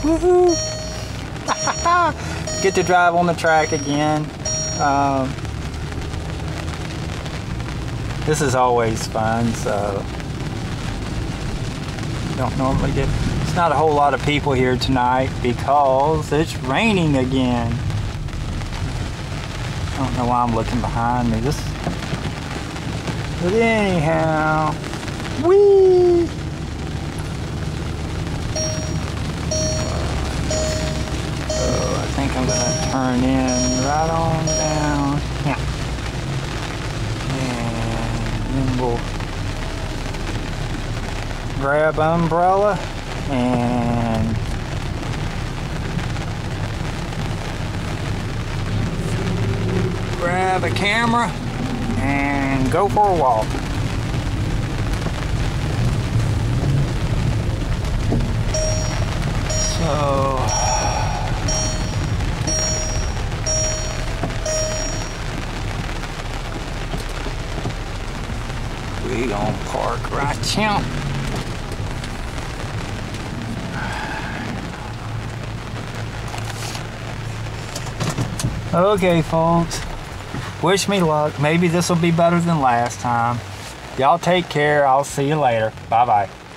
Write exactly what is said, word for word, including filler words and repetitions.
Woohoo! Get to drive on the track again. Um, this is always fun, so don't normally get. It's not a whole lot of people here tonight because it's raining again. I don't know why I'm looking behind me. This, but anyhow, whee! I think I'm gonna turn in right on down. Yeah. And then we'll grab umbrella and grab a camera and go for a walk. So we gonna park right now. Okay, folks. Wish me luck. Maybe this will be better than last time. Y'all take care. I'll see you later. Bye-bye.